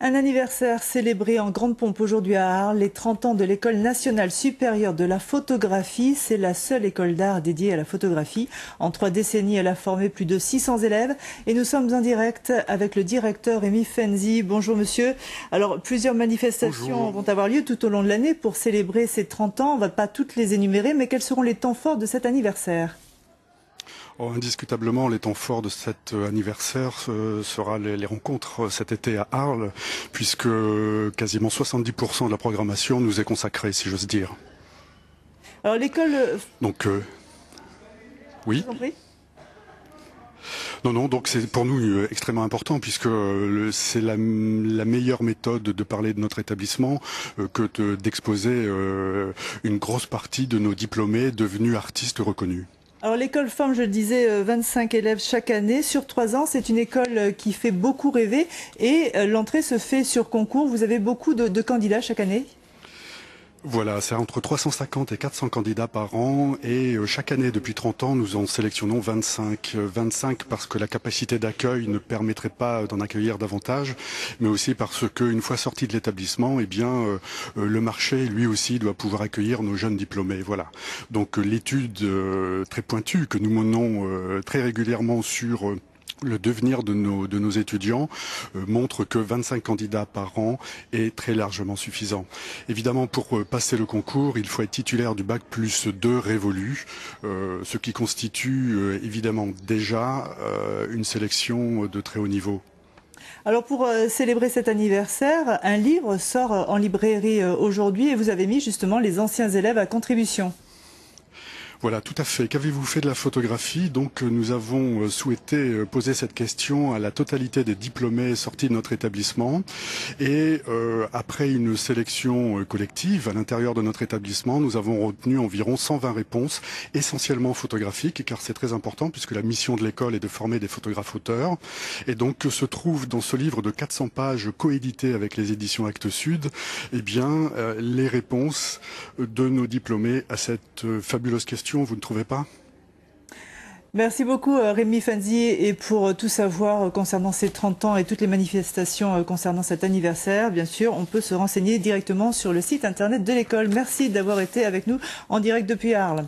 Un anniversaire célébré en grande pompe aujourd'hui à Arles, les 30 ans de l'École nationale supérieure de la photographie. C'est la seule école d'art dédiée à la photographie. En 3 décennies, elle a formé plus de 600 élèves. Et nous sommes en direct avec le directeur Rémi Fenzi. Bonjour monsieur. Alors plusieurs manifestations vont avoir lieu tout au long de l'année pour célébrer ces 30 ans. On ne va pas toutes les énumérer, mais quels seront les temps forts de cet anniversaire ? Oh, indiscutablement, les temps forts de cet anniversaire sera les rencontres cet été à Arles, puisque quasiment 70% de la programmation nous est consacrée, si j'ose dire. Alors l'école... Donc, oui. Non, donc c'est pour nous extrêmement important puisque c'est la meilleure méthode de parler de notre établissement que d'exposer une grosse partie de nos diplômés devenus artistes reconnus. Alors l'école forme, je le disais, 25 élèves chaque année. Sur 3 ans, c'est une école qui fait beaucoup rêver et l'entrée se fait sur concours. Vous avez beaucoup de candidats chaque année ? Voilà, c'est entre 350 et 400 candidats par an et chaque année depuis 30 ans, nous en sélectionnons 25. 25 parce que la capacité d'accueil ne permettrait pas d'en accueillir davantage, mais aussi parce qu'une fois sortis de l'établissement, eh bien, le marché, lui aussi, doit pouvoir accueillir nos jeunes diplômés. Voilà. Donc l'étude très pointue que nous menons très régulièrement sur... le devenir de nos étudiants montre que 25 candidats par an est très largement suffisant. Évidemment, pour passer le concours, il faut être titulaire du bac plus 2 révolu, ce qui constitue évidemment déjà une sélection de très haut niveau. Alors pour célébrer cet anniversaire, un livre sort en librairie aujourd'hui et vous avez mis justement les anciens élèves à contribution. Voilà, tout à fait. Qu'avez-vous fait de la photographie? Donc, nous avons souhaité poser cette question à la totalité des diplômés sortis de notre établissement. Et après une sélection collective à l'intérieur de notre établissement, nous avons retenu environ 120 réponses, essentiellement photographiques, car c'est très important puisque la mission de l'école est de former des photographes auteurs. Et donc, se trouve dans ce livre de 400 pages coédité avec les éditions Actes Sud, eh bien, les réponses de nos diplômés à cette fabuleuse question. Vous ne trouvez pas? Merci beaucoup Rémi Fenzi et pour tout savoir concernant ces 30 ans et toutes les manifestations concernant cet anniversaire, bien sûr, on peut se renseigner directement sur le site internet de l'école. Merci d'avoir été avec nous en direct depuis Arles.